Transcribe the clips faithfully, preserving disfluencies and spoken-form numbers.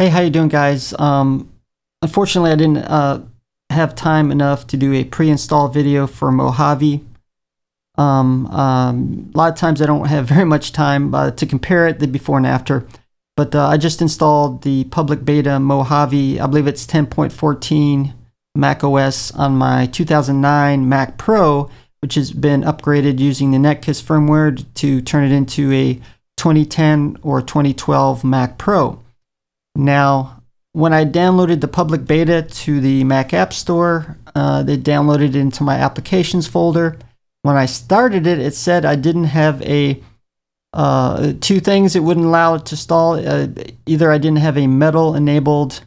Hey, how you doing, guys? Um, unfortunately, I didn't uh, have time enough to do a pre-install video for Mojave. Um, um, a lot of times I don't have very much time uh, to compare it, the before and after. But uh, I just installed the public beta Mojave, I believe it's ten point fourteen Mac O S on my two thousand nine Mac Pro, which has been upgraded using the NetKiss firmware to turn it into a twenty ten or twenty twelve Mac Pro. Now, when I downloaded the public beta to the Mac App Store, uh, they downloaded it into my applications folder. When I started it, it said I didn't have a uh, two things it wouldn't allow it to install. Uh, either I didn't have a Metal enabled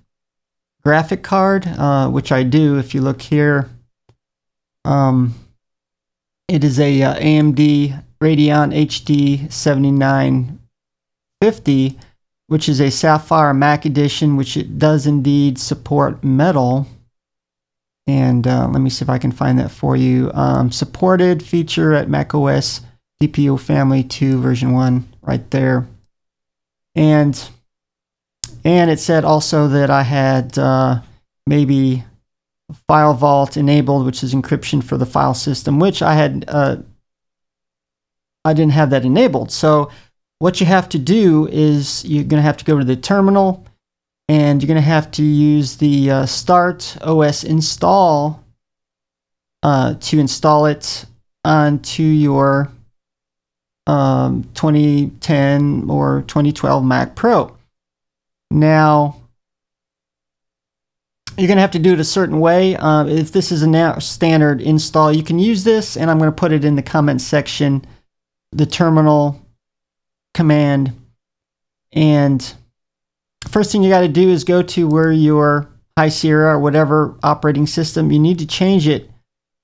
graphic card, uh, which I do. If you look here, um, it is a uh, A M D Radeon H D seventy-nine fifty, which is a Sapphire Mac edition, which it does indeed support Metal. And uh, let me see if I can find that for you. Um, supported feature at Mac O S G P U family two version one, right there. And and it said also that I had uh, maybe FileVault enabled, which is encryption for the file system, which I had uh, I didn't have that enabled. So what you have to do is you're going to have to go to the terminal, and you're going to have to use the uh, startosinstall uh, to install it onto your um, twenty ten or twenty twelve Mac Pro. Now, you're going to have to do it a certain way. Uh, if this is a now standard install, you can use this, and I'm going to put it in the comment section, the terminal command. And first thing you got to do is go to where your High Sierra or whatever operating system, you need to change it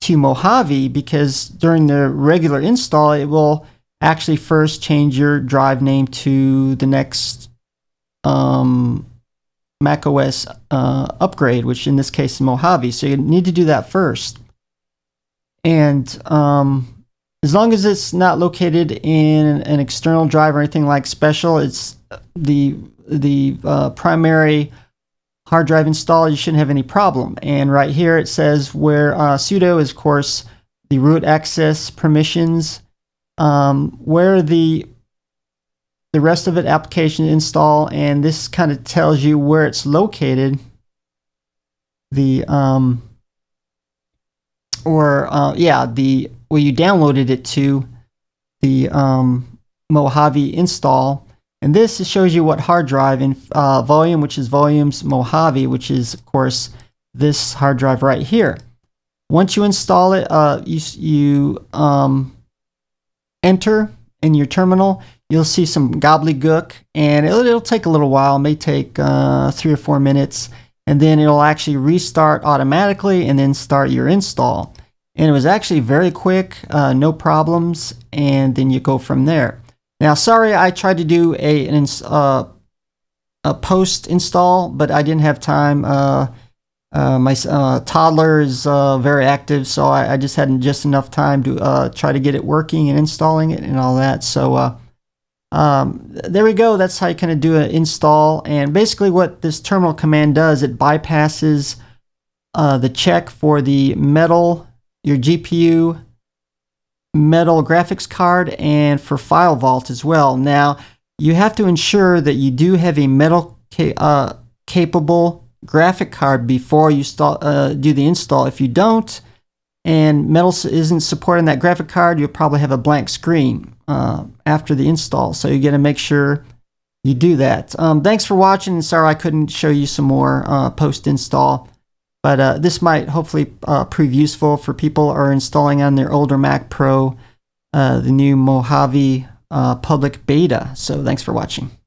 to Mojave, because during the regular install, it will actually first change your drive name to the next um, Mac O S uh, upgrade, which in this case is Mojave. So you need to do that first. And um, as long as it's not located in an external drive or anything like special, it's the the uh, primary hard drive install, you shouldn't have any problem. And right here it says where uh, sudo is, of course, the root access permissions, um, where the the rest of it, application install, and this kind of tells you where it's located, the um, or uh, yeah, the where you downloaded it to, the um, Mojave install. And this shows you what hard drive in uh, volume, which is volumes Mojave, which is, of course, this hard drive right here. Once you install it, uh, you, you um, enter in your terminal, you'll see some gobbledygook, and it'll, it'll take a little while. It may take uh, three or four minutes, and then it'll actually restart automatically and then start your install. And it was actually very quick, uh, no problems, and then you go from there. Now, sorry, I tried to do a an, uh, a post install, but I didn't have time. Uh, uh, my uh, toddler is uh, very active, so I, I just hadn't just enough time to uh, try to get it working and installing it and all that. So uh, um, there we go. That's how you kind of do an install. And basically, what this terminal command does, it bypasses uh, the check for the Metal, your G P U. Metal graphics card, and for FileVault as well. Now, you have to ensure that you do have a Metal ca uh, capable graphic card before you uh, do the install. If you don't, and Metal isn't supporting that graphic card, you'll probably have a blank screen uh, after the install. So you got to make sure you do that. Um, thanks for watching, and sorry I couldn't show you some more uh, post-install. But uh, this might hopefully uh, prove useful for people who are installing on their older Mac Pro, uh, the new Mojave uh, public beta. So thanks for watching.